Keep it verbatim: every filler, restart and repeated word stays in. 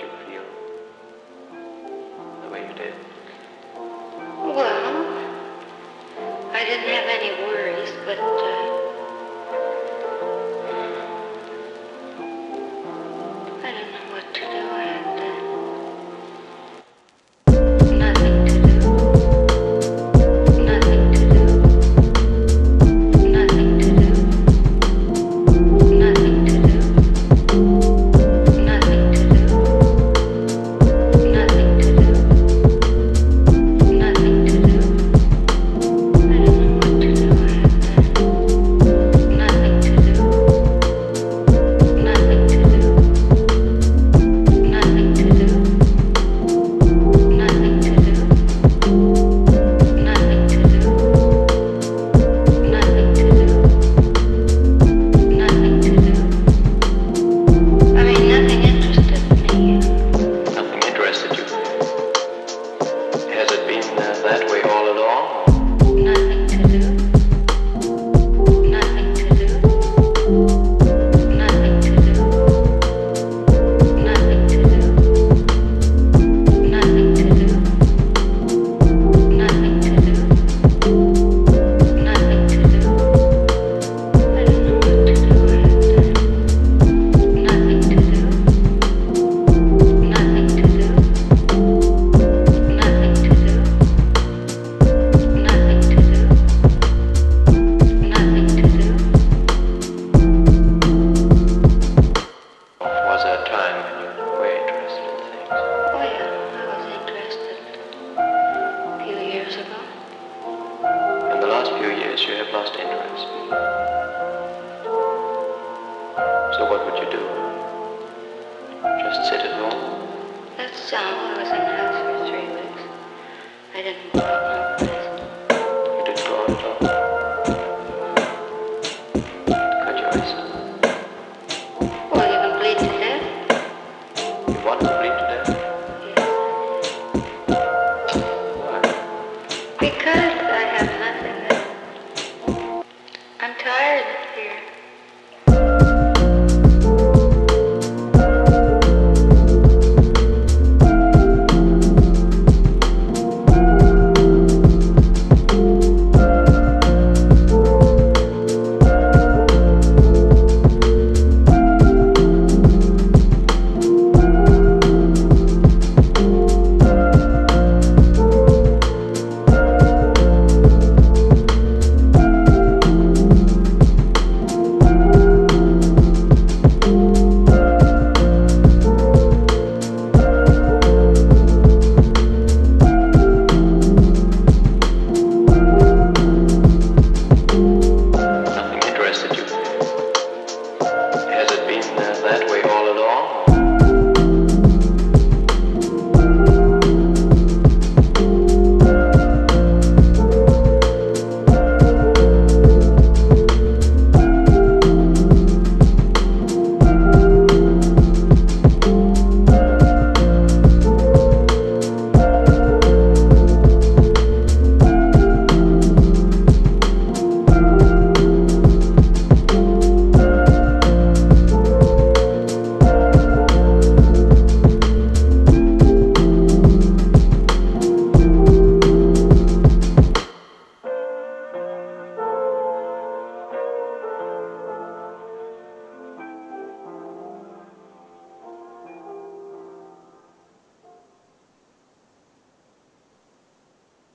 did you feel the way you did? Well, I didn't have any worries, but uh, I don't know what to do. I had uh, nothing to do. Nothing to do. Nothing to do. Nothing to do. Nothing to do. Nothing to do. Nothing to do. I don't know what to do. I had uh, nothing to do. Nothing to do. Nothing to do. Nothing to do. Nothing to do. Nothing to do. Nothing to do. I mean, nothing interested me. Nothing interested you. Has it been uh, that way all along? Nothing to do. Nothing to do. Nothing to do. Nothing to do. Nothing to do. Nothing to do. Nothing to do. I don't know what to do. I had uh, nothing to do. Nothing to do. Nothing to do. Nothing to do. Nothing to do. Was there a time when you were interested in things? Oh yeah, I was interested a few years ago. In the last few years you have lost interest. So what would you do? Just sit at home? That's all. I was in the house for three weeks. I didn't go out.